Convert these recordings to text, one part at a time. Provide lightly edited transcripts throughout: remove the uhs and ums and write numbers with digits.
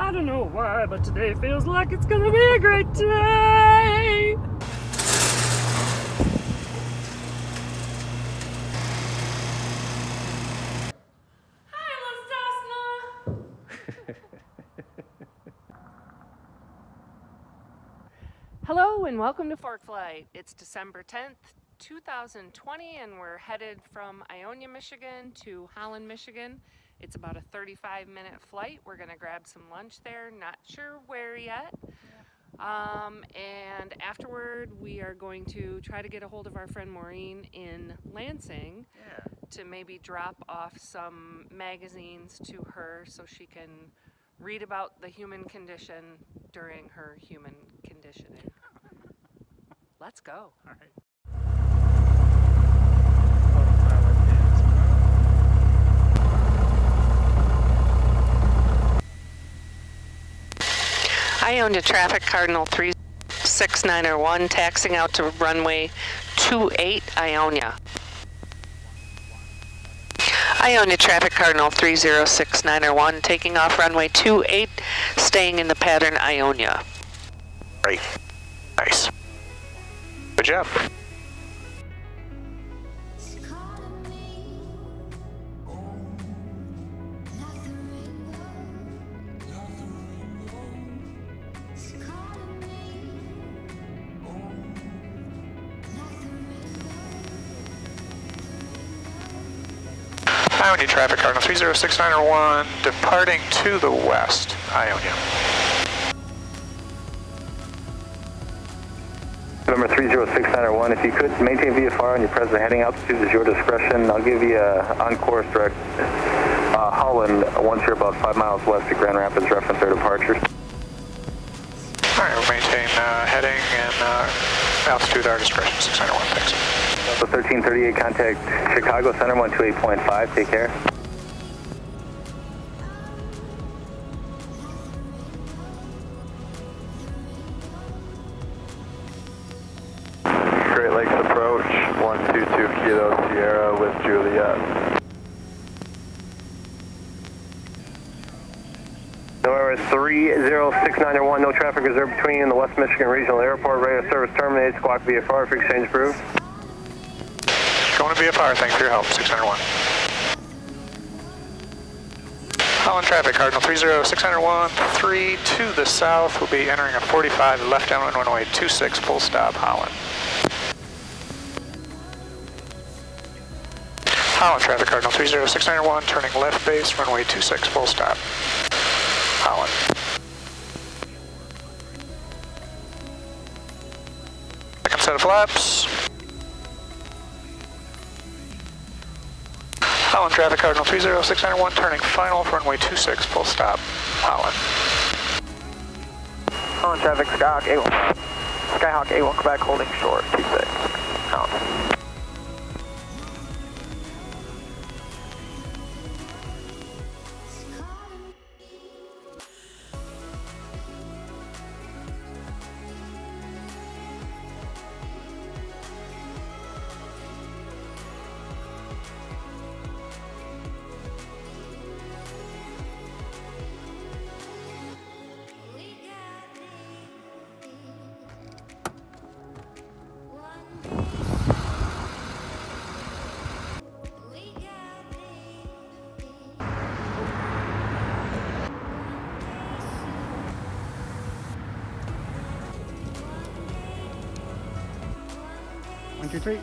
I don't know why, but today feels like it's gonna be a great day! Hello and welcome to Fork Flight. It's December 10th, 2020, and we're headed from Ionia, Michigan to Holland, Michigan. It's about a 35-minute flight. We're gonna grab some lunch there, not sure where yet. Yeah. And afterward, we are going to try to get a hold of our friend Maureen in Lansing to maybe drop off some magazines to her so she can read about the human condition during her human conditioning. Let's go. All right. I owned a traffic Cardinal 306901 taxing out to runway 28 Ionia. Ionia traffic Cardinal 306901 taking off runway 28, staying in the pattern Ionia. Great. Nice. Good job. Ionia traffic Cardinal 306901 departing to the west, Ionia. Number 306901, if you could maintain VFR on your present heading altitude is your discretion. I'll give you an on-course direct Holland once you're about 5 miles west of Grand Rapids, reference their departure. Alright, we'll maintain heading and altitude our discretion, 691, thanks. So 1338, contact Chicago Center 128.5, take care. Great Lakes approach, 122 Kilo Sierra with Juliet. November 306901, no traffic reserved between you and the West Michigan Regional Airport. Radio service terminated, squawk VFR for exchange approved. Going to VFR, thanks for your help, 601. Holland traffic, Cardinal 306901, 3 to the south, will be entering a 45 left downwind runway 26, full stop, Holland. Holland traffic, Cardinal 306901, turning left base, runway 26, full stop, Holland. Second set of flaps. Holland traffic, Cardinal 306901, turning final for runway 26, full stop, Holland. Holland traffic, Skyhawk A1. Skyhawk A1, Quebec, holding short, 26, Holland. Retreat.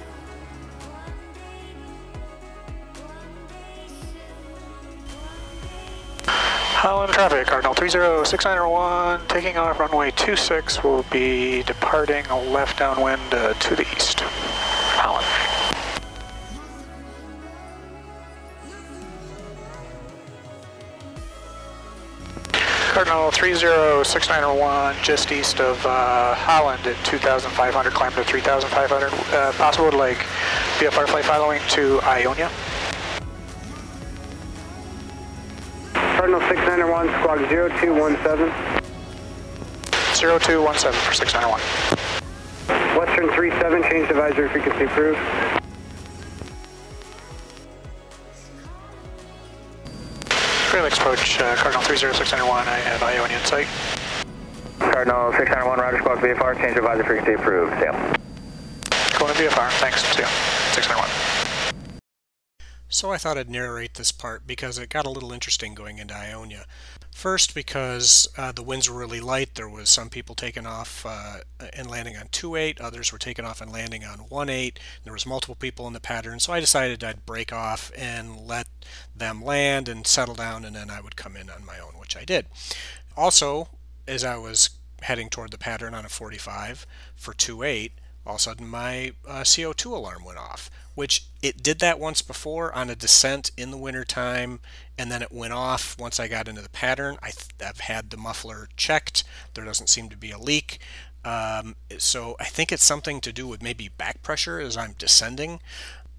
Holland traffic, Cardinal 306901, taking off runway 26, will be departing left downwind to the east, Holland. Cardinal 306901, just east of Holland at 2,500, climb to 3,500. Possible to like VFR flight following to Ionia. Cardinal 691, squawk 0217. 0217 for 691. Western 37, change advisory frequency approved. Lakes approach, Cardinal 306901, I have Ionia in sight. Cardinal 691, roger, squawk VFR, change of advisory frequency approved, sail. Going to VFR, thanks, sail, 691. So I thought I'd narrate this part because it got a little interesting going into Ionia. First, because the winds were really light, there was some people taking off and landing on 2-8, others were taking off and landing on 1-8, there was multiple people in the pattern, so I decided I'd break off and let them land and settle down, and then I would come in on my own, which I did. Also, as I was heading toward the pattern on a 45 for 2-8, all of a sudden my CO2 alarm went off, which it did that once before on a descent in the winter time, and then it went off once I got into the pattern. I've had the muffler checked. There doesn't seem to be a leak. So I think it's something to do with maybe back pressure as I'm descending.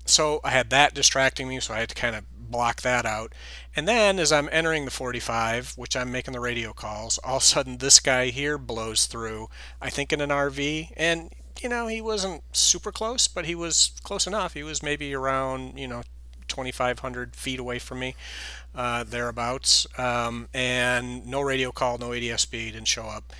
So I had that distracting me, so I had to kind of block that out. And then as I'm entering the 45, which I'm making the radio calls, all of a sudden this guy here blows through, I think in an RV, and you know, he wasn't super close, but he was close enough. He was maybe around, you know, 2,500 feet away from me, thereabouts. And no radio call, no ADS-B, didn't show up.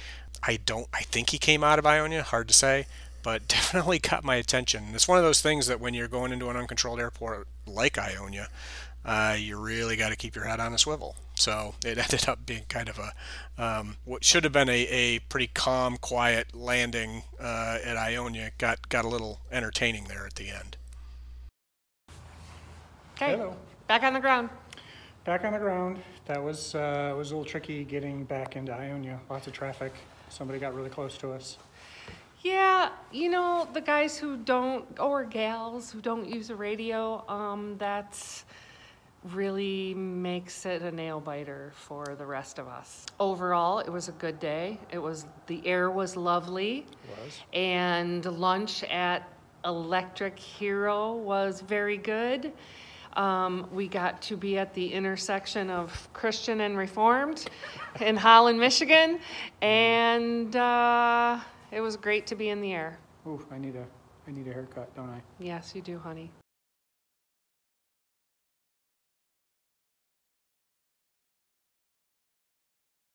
I think he came out of Ionia, hard to say, but definitely got my attention. It's one of those things that when you're going into an uncontrolled airport like Ionia, you really got to keep your head on a swivel. So it ended up being kind of a, what should have been a pretty calm, quiet landing at Ionia got a little entertaining there at the end. Okay, hello. Back on the ground. Back on the ground. That was a little tricky getting back into Ionia. Lots of traffic. Somebody got really close to us. Yeah, you know, the guys who don't, or gals who don't use a radio, that's really makes it a nail biter for the rest of us. Overall, it was a good day. It was, the air was lovely. It was. And lunch at Electric Hero was very good. We got to be at the intersection of Christian and Reformed in Holland, Michigan, and it was great to be in the air. Ooh, I need a haircut, don't I? Yes, you do, honey.